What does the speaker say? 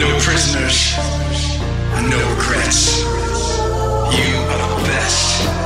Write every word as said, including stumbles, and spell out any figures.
No prisoners, no regrets. You are the best.